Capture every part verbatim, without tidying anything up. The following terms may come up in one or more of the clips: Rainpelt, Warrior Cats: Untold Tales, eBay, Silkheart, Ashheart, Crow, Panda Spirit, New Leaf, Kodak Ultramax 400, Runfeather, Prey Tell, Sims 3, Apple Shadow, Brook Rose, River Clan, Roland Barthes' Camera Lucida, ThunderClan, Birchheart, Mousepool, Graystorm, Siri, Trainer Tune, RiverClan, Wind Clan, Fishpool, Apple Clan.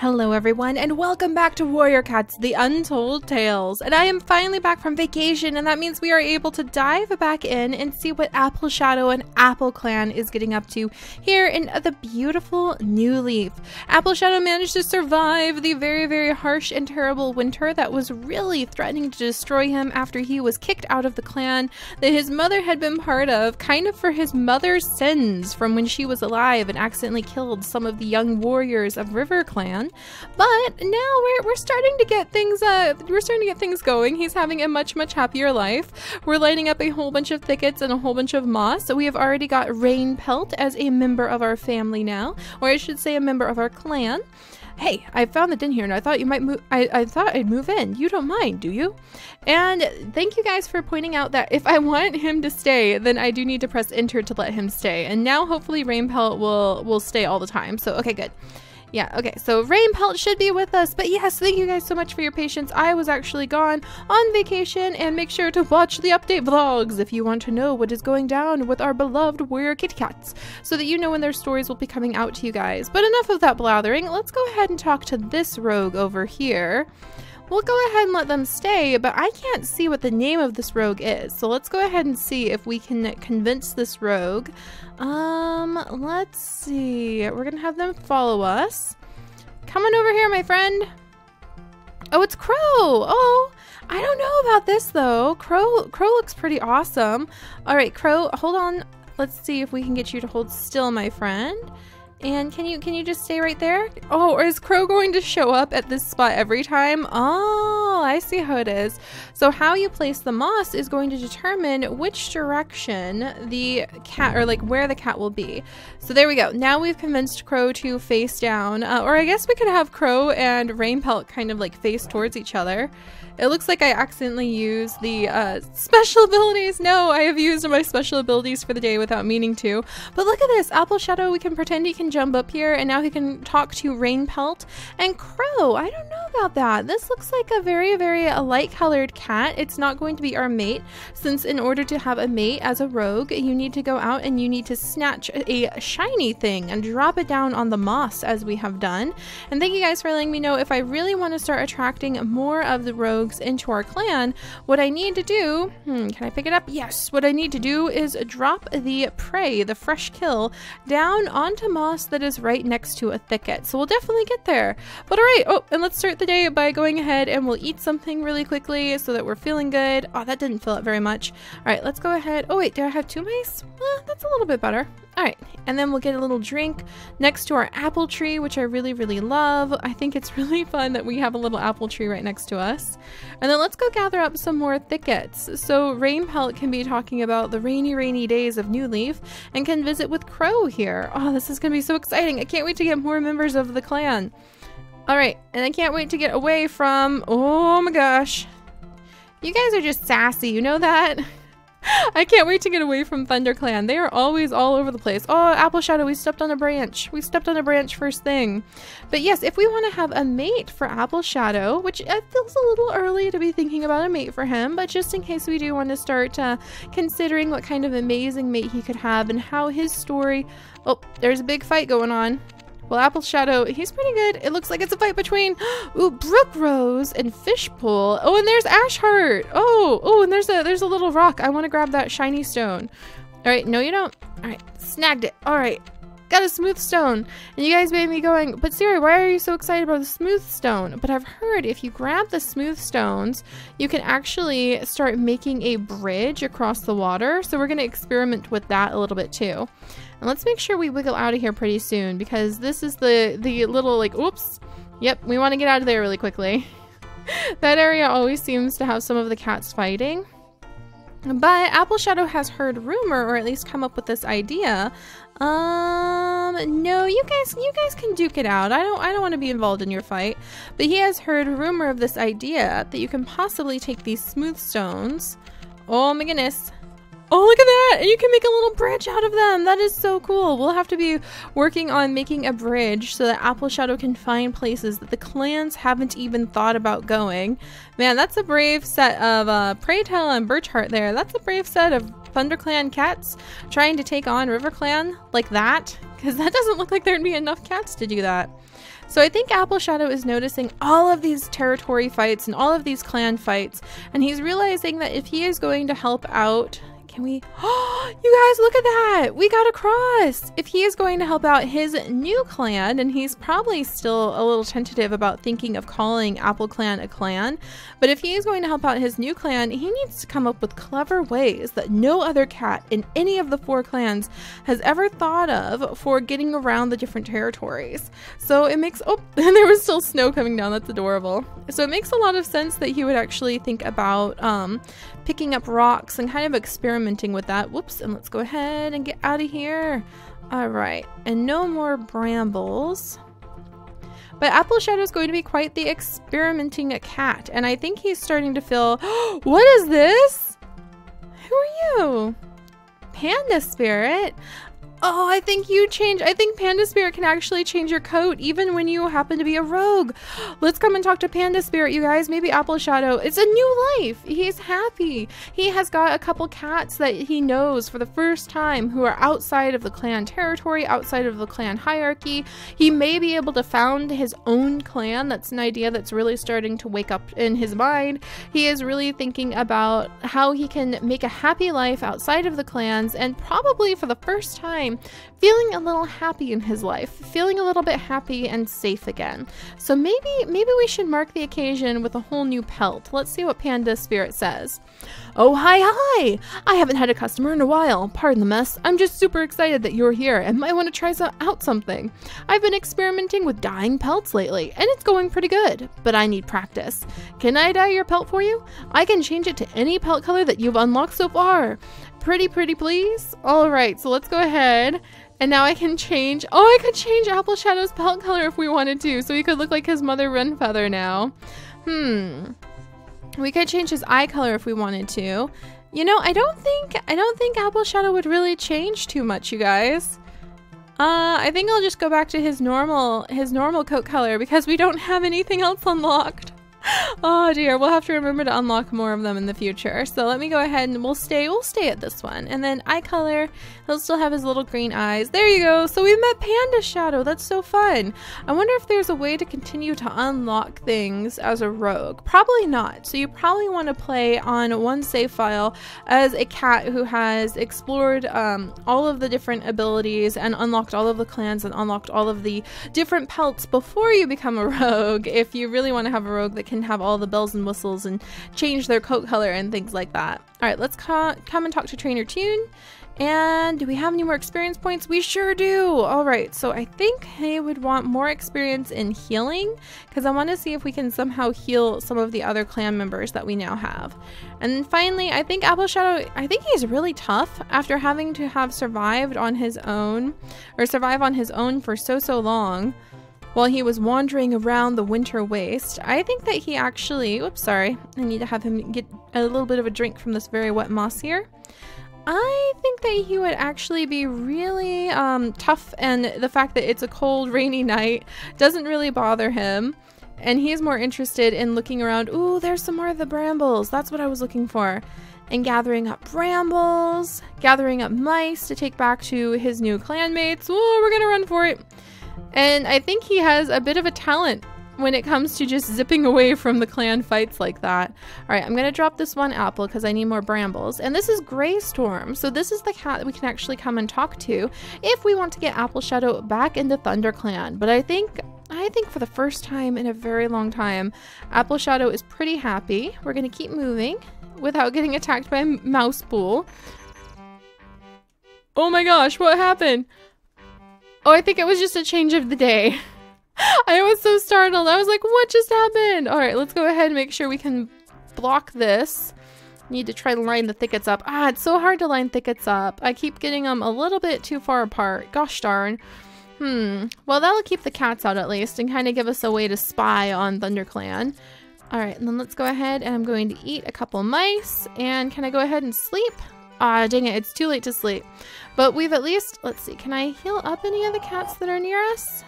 Hello everyone, and welcome back to Warrior Cats: The Untold Tales. And I am finally back from vacation, and that means we are able to dive back in and see what Apple Shadow and Apple Clan is getting up to here in the beautiful New Leaf. Apple Shadow managed to survive the very, very harsh and terrible winter that was really threatening to destroy him after he was kicked out of the clan that his mother had been part of, kind of for his mother's sins from when she was alive and accidentally killed some of the young warriors of River Clan. But now we're, we're starting to get things uh we're starting to get things going. He's having a much much happier life. We're lighting up a whole bunch of thickets and a whole bunch of moss. So we have already got Rainpelt as a member of our family now, or I should say a member of our clan. Hey, I found the den here, and I thought you might move. I, I thought I'd move in. You don't mind, do you? And thank you guys for pointing out that if I want him to stay, then I do need to press enter to let him stay. And now hopefully Rainpelt will will stay all the time. So okay, good. Yeah, okay, so Rainpelt should be with us. But yes, thank you guys so much for your patience. I was actually gone on vacation, and make sure to watch the update vlogs if you want to know what is going down with our beloved warrior kitty cats, so that you know when their stories will be coming out to you guys. But enough of that blathering. Let's go ahead and talk to this rogue over here. We'll go ahead and let them stay, but I can't see what the name of this rogue is. So let's go ahead and see if we can convince this rogue. Um, let's see. We're going to have them follow us. Come on over here, my friend. Oh, it's Crow. Oh, I don't know about this, though. Crow, Crow looks pretty awesome. All right, Crow, hold on. Let's see if we can get you to hold still, my friend. And can you can you just stay right there? Oh, or is Crow going to show up at this spot every time? Oh, I see how it is. So how you place the moss is going to determine which direction the cat, or like where the cat will be. So there we go. Now we've convinced Crow to face down, uh, or I guess we could have Crow and Rainpelt kind of like face towards each other. It looks like I accidentally used the uh, special abilities. No, I have used my special abilities for the day without meaning to. But look at this. Apple Shadow, we can pretend he can jump up here, and now he can talk to Rainpelt. And Crow, I don't know about that. This looks like a very, very a light-colored cat. It's not going to be our mate, since in order to have a mate as a rogue, you need to go out and you need to snatch a shiny thing and drop it down on the moss, as we have done. And thank you guys for letting me know if I really want to start attracting more of the rogues into our clan. What I need to do, hmm, can I pick it up? Yes, what I need to do is drop the prey, the fresh kill, down onto moss that is right next to a thicket. So we'll definitely get there. But all right, oh, and let's start the day by going ahead and we'll eat something really quickly so that we're feeling good. Oh, that didn't fill up very much. All right, let's go ahead. Oh wait, do I have two mice? Eh, that's a little bit better. All right, and then we'll get a little drink next to our apple tree, which I really, really love. I think it's really fun that we have a little apple tree right next to us. And then let's go gather up some more thickets. So Rainpelt can be talking about the rainy, rainy days of New Leaf and can visit with Crow here. Oh, this is going to be so exciting. I can't wait to get more members of the clan. All right, and I can't wait to get away from... Oh my gosh. You guys are just sassy, you know that? I can't wait to get away from ThunderClan. They are always all over the place. Oh, Apple Shadow, we stepped on a branch. We stepped on a branch first thing. But yes, if we want to have a mate for Apple Shadow, which it feels a little early to be thinking about a mate for him, but just in case we do want to start uh, considering what kind of amazing mate he could have and how his story... Oh, there's a big fight going on. Well, Apple Shadow, he's pretty good. It looks like it's a fight between ooh, Brook Rose and Fishpool. Oh, and there's Ashheart. Oh, oh, and there's a there's a little rock. I want to grab that shiny stone. All right, no, you don't. All right, snagged it. All right, got a smooth stone. And you guys made me going, but Siri, why are you so excited about the smooth stone? But I've heard if you grab the smooth stones, you can actually start making a bridge across the water. So we're going to experiment with that a little bit too. And let's make sure we wiggle out of here pretty soon, because this is the, the little, like, oops. Yep, we want to get out of there really quickly. That area always seems to have some of the cats fighting. But Apple Shadow has heard rumor, or at least come up with this idea. Um, no, you guys, you guys can duke it out. I don't, I don't want to be involved in your fight. But he has heard rumor of this idea that you can possibly take these smooth stones. Oh my goodness. Oh, look at that! And you can make a little bridge out of them! That is so cool! We'll have to be working on making a bridge so that Apple Shadow can find places that the clans haven't even thought about going. Man, that's a brave set of uh, Prey Tell and Birchheart there. That's a brave set of ThunderClan cats trying to take on RiverClan like that, because that doesn't look like there'd be enough cats to do that. So I think Apple Shadow is noticing all of these territory fights and all of these clan fights, and he's realizing that if he is going to help out, can we, oh, you guys, look at that, we got a cross. If he is going to help out his new clan, and he's probably still a little tentative about thinking of calling Apple Clan a clan, but if he is going to help out his new clan, he needs to come up with clever ways that no other cat in any of the four clans has ever thought of for getting around the different territories. So it makes, oh, and there was still snow coming down, that's adorable. So it makes a lot of sense that he would actually think about um, picking up rocks and kind of experimenting with that. Whoops, and let's go ahead and get out of here. All right, and no more brambles. But Apple Shadow is going to be quite the experimenting cat, and I think he's starting to feel, oh, what is this? Who are you? Panda Spirit? Oh, I think you change. I think Panda Spirit can actually change your coat even when you happen to be a rogue. Let's come and talk to Panda Spirit, you guys. Maybe Apple Shadow, it's a new life. He's happy. He has got a couple cats that he knows for the first time who are outside of the clan territory, outside of the clan hierarchy. He may be able to found his own clan. That's an idea that's really starting to wake up in his mind. He is really thinking about how he can make a happy life outside of the clans, and probably for the first time feeling a little happy in his life, feeling a little bit happy and safe again. So maybe maybe we should mark the occasion with a whole new pelt. Let's see what Panda Spirit says. Oh, hi, hi! I haven't had a customer in a while. Pardon the mess. I'm just super excited that you're here and might want to try some, out something. I've been experimenting with dyeing pelts lately, and it's going pretty good, but I need practice. Can I dye your pelt for you? I can change it to any pelt color that you've unlocked so far. Pretty, pretty, please. All right, so let's go ahead. And now I can change. Oh, I could change Apple Shadow's pelt color if we wanted to. So he could look like his mother Runfeather now. Hmm. We could change his eye color if we wanted to. You know, I don't think, I don't think Apple Shadow would really change too much, you guys. Uh, I think I'll just go back to his normal, his normal coat color because we don't have anything else unlocked. Oh dear, we'll have to remember to unlock more of them in the future. So let me go ahead and we'll stay we'll stay at this one. And then eye color, he'll still have his little green eyes. There you go. So we've met Panda Shadow. That's so fun. I wonder if there's a way to continue to unlock things as a rogue. Probably not. So you probably want to play on one save file as a cat who has explored um, all of the different abilities and unlocked all of the clans and unlocked all of the different pelts before you become a rogue, if you really want to have a rogue that can have all the bells and whistles and change their coat color and things like that. All right, let's co come and talk to Trainer Tune. And do we have any more experience points? We sure do. All right, so I think I would want more experience in healing because I want to see if we can somehow heal some of the other clan members that we now have. And then finally, I think Apple Shadow, I think he's really tough after having to have survived on his own or survive on his own for so, so long. While he was wandering around the winter waste, I think that he actually, oops, sorry, I need to have him get a little bit of a drink from this very wet moss here. I think that he would actually be really um, tough, and the fact that it's a cold, rainy night doesn't really bother him. And he's more interested in looking around. Ooh, there's some more of the brambles. That's what I was looking for. And gathering up brambles, gathering up mice to take back to his new clanmates. Ooh, we're gonna run for it. And I think he has a bit of a talent when it comes to just zipping away from the clan fights like that. All right, I'm gonna drop this one apple because I need more brambles. And this is Graystorm. So this is the cat that we can actually come and talk to if we want to get Apple Shadow back into ThunderClan. But I think, I think for the first time in a very long time, Apple Shadow is pretty happy. We're gonna keep moving without getting attacked by a Mousepool. Oh my gosh, what happened? Oh, I think it was just a change of the day. I was so startled. I was like, what just happened? All right, let's go ahead and make sure we can block this. Need to try to line the thickets up. Ah, it's so hard to line thickets up. I keep getting them a little bit too far apart. Gosh darn. Hmm. Well, that'll keep the cats out at least and kind of give us a way to spy on ThunderClan. All right, and then let's go ahead and I'm going to eat a couple mice. And can I go ahead and sleep? Ah, dang it, it's too late to sleep. But we've at least, let's see, can I heal up any of the cats that are near us?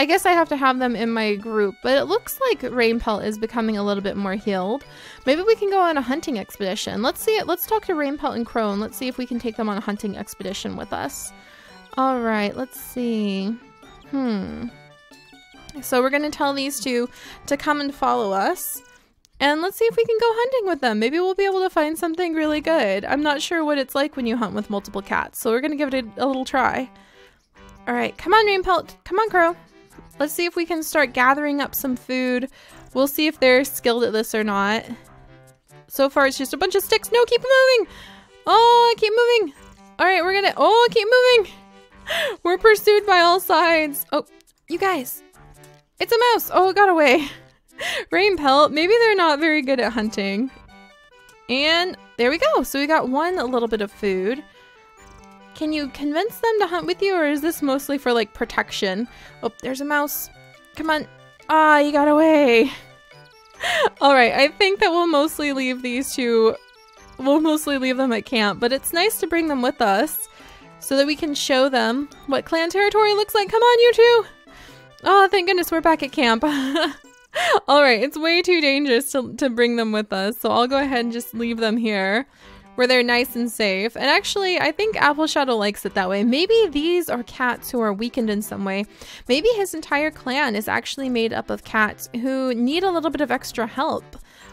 I guess I have to have them in my group, but it looks like Rainpelt is becoming a little bit more healed. Maybe we can go on a hunting expedition. Let's see it. Let's talk to Rainpelt and Crow and let's see if we can take them on a hunting expedition with us. All right, let's see. Hmm. So we're gonna tell these two to come and follow us. And let's see if we can go hunting with them. Maybe we'll be able to find something really good. I'm not sure what it's like when you hunt with multiple cats, so we're gonna give it a, a little try. All right, come on Rainpelt, come on Crow. Let's see if we can start gathering up some food. We'll see if they're skilled at this or not. So far it's just a bunch of sticks. No, keep moving. Oh, keep moving. All right, we're gonna, oh, keep moving. We're pursued by all sides. Oh, you guys, it's a mouse. Oh, it got away. Rainpelt, maybe they're not very good at hunting. And there we go. So we got one a little bit of food. Can you convince them to hunt with you, or is this mostly for like protection? Oh, there's a mouse. Come on. Ah, you got away. All right, I think that we'll mostly leave these two, we'll mostly leave them at camp, but it's nice to bring them with us so that we can show them what clan territory looks like. Come on, you two. Oh, thank goodness we're back at camp. All right, it's way too dangerous to, to bring them with us, so I'll go ahead and just leave them here where they're nice and safe. And actually, I think Apple Shadow likes it that way. Maybe these are cats who are weakened in some way. Maybe his entire clan is actually made up of cats who need a little bit of extra help.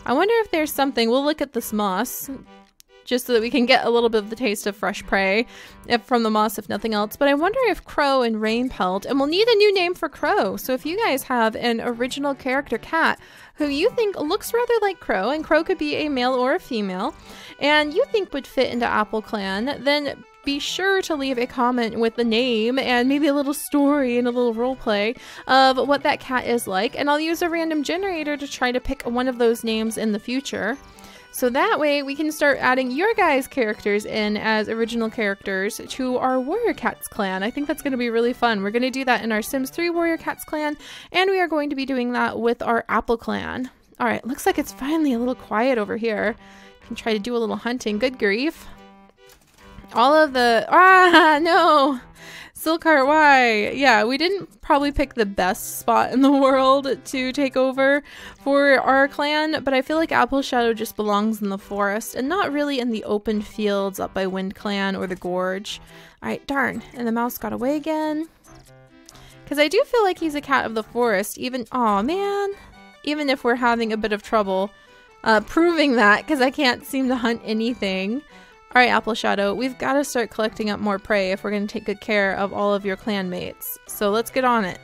I wonder if there's something. We'll look at this moss just so that we can get a little bit of the taste of fresh prey if, from the moss, if nothing else. But I wonder if Crow and Rainpelt, and we'll need a new name for Crow. So if you guys have an original character cat who you think looks rather like Crow, and Crow could be a male or a female, and you think would fit into Apple Clan, then be sure to leave a comment with the name and maybe a little story and a little role play of what that cat is like. And I'll use a random generator to try to pick one of those names in the future. So that way we can start adding your guys' characters in as original characters to our Warrior Cats clan. I think that's going to be really fun. We're going to do that in our Sims three Warrior Cats clan, and we are going to be doing that with our Apple clan. All right, looks like it's finally a little quiet over here. We can try to do a little hunting. Good grief. All of the, ah, no. Silkheart, why? Yeah, we didn't probably pick the best spot in the world to take over for our clan, but I feel like Apple Shadow just belongs in the forest and not really in the open fields up by Wind Clan or the gorge. All right, darn, and the mouse got away again. Because I do feel like he's a cat of the forest, even, aw, man, even if we're having a bit of trouble uh, proving that, because I can't seem to hunt anything. All right, Apple Shadow, we've got to start collecting up more prey if we're going to take good care of all of your clan mates. So let's get on it.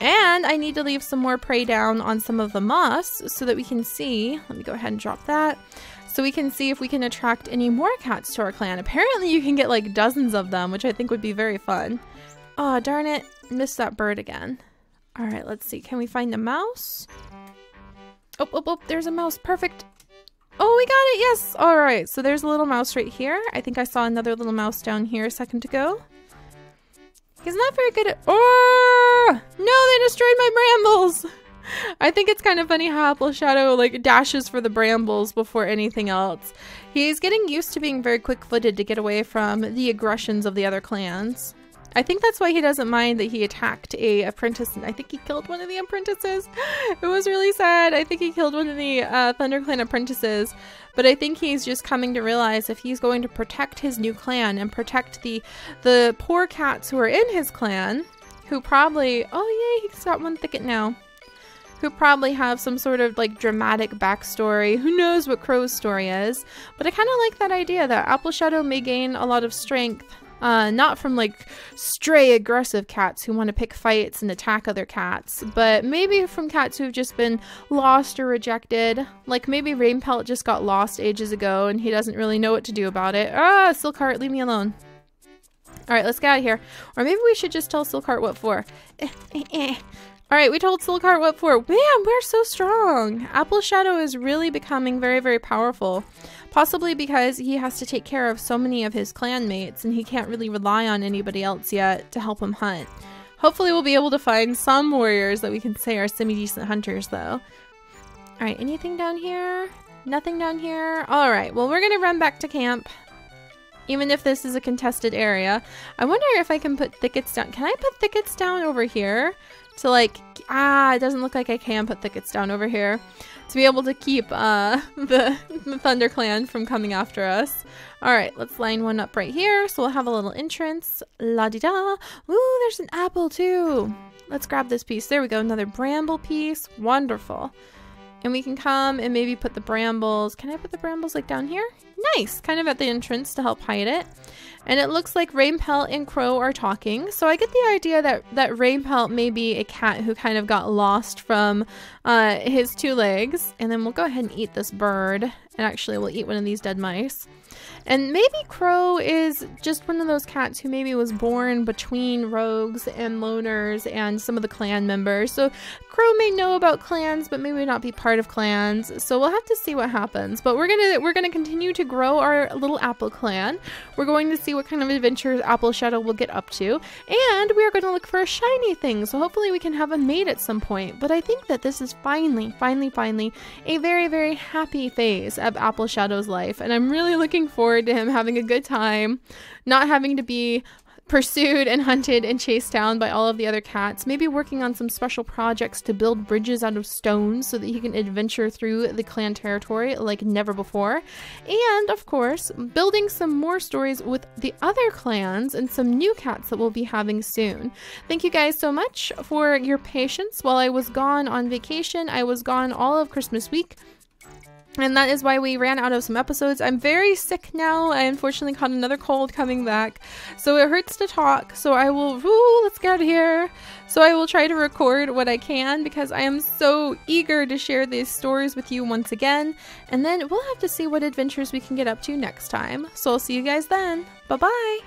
And I need to leave some more prey down on some of the moss so that we can see. Let me go ahead and drop that. So we can see if we can attract any more cats to our clan. Apparently you can get like dozens of them, which I think would be very fun. Aw, oh, darn it. Missed that bird again. All right, let's see. Can we find a mouse? Oh, oh, oh, there's a mouse. Perfect. Oh, we got it, yes! All right, so there's a little mouse right here. I think I saw another little mouse down here a second ago. He's not very good at, oh! No, they destroyed my brambles! I think it's kind of funny how Apple Shadow like dashes for the brambles before anything else. He's getting used to being very quick-footed to get away from the aggressions of the other clans. I think that's why he doesn't mind that he attacked a apprentice, and I think he killed one of the apprentices. It was really sad. I think he killed one of the uh, ThunderClan apprentices, but I think he's just coming to realize if he's going to protect his new clan and protect the the poor cats who are in his clan, who probably, oh yay, he's got one thicket now, who probably have some sort of like dramatic backstory. Who knows what Crow's story is, but I kind of like that idea that Apple Shadow may gain a lot of strength. Uh, not from like stray aggressive cats who want to pick fights and attack other cats, but maybe from cats who've just been lost or rejected. Like maybe Rainpelt just got lost ages ago and he doesn't really know what to do about it. Ah, Silkheart, leave me alone. All right, let's get out of here. Or maybe we should just tell Silkheart what for. All right, we told Silkheart what for. Man, we're so strong. Apple Shadow is really becoming very, very powerful. Possibly because he has to take care of so many of his clanmates and he can't really rely on anybody else yet to help him hunt. Hopefully we'll be able to find some warriors that we can say are semi-decent hunters though. All right, anything down here? Nothing down here? All right, well, we're gonna run back to camp. Even if this is a contested area. I wonder if I can put thickets down. Can I put thickets down over here? to like, ah, it doesn't look like I can put thickets down over here, to be able to keep uh, the, the ThunderClan from coming after us. All right, let's line one up right here. So we'll have a little entrance. La-di-da. Ooh, there's an apple too. Let's grab this piece. There we go. Another bramble piece. Wonderful. And we can come and maybe put the brambles. Can I put the brambles like down here? Nice. Kind of at the entrance to help hide it. And it looks like Rainpelt and Crow are talking. So I get the idea that, that Rainpelt may be a cat who kind of got lost from uh, his two legs. And then we'll go ahead and eat this bird. And actually we'll eat one of these dead mice. And maybe Crow is just one of those cats who maybe was born between rogues and loners and some of the clan members. So Crow may know about clans, but maybe not be part of clans. So we'll have to see what happens. But we're gonna we're gonna continue to grow our little Apple Clan. We're going to see what kind of adventures Apple Shadow will get up to, and we are going to look for a shiny thing. So hopefully we can have a mate at some point. But I think that this is finally, finally, finally a very, very happy phase of Apple Shadow's life, and I'm really looking forward to him having a good time, not having to be pursued and hunted and chased down by all of the other cats, maybe working on some special projects to build bridges out of stone so that he can adventure through the clan territory like never before, and of course building some more stories with the other clans and some new cats that we'll be having soon. Thank you guys so much for your patience while I was gone on vacation. I was gone all of Christmas week, and that is why we ran out of some episodes. I'm very sick now. I unfortunately caught another cold coming back, so it hurts to talk. So I will, ooh, let's get out of here. So I will try to record what I can, because I am so eager to share these stories with you once again. And then we'll have to see what adventures we can get up to next time. So I'll see you guys then. Bye-bye.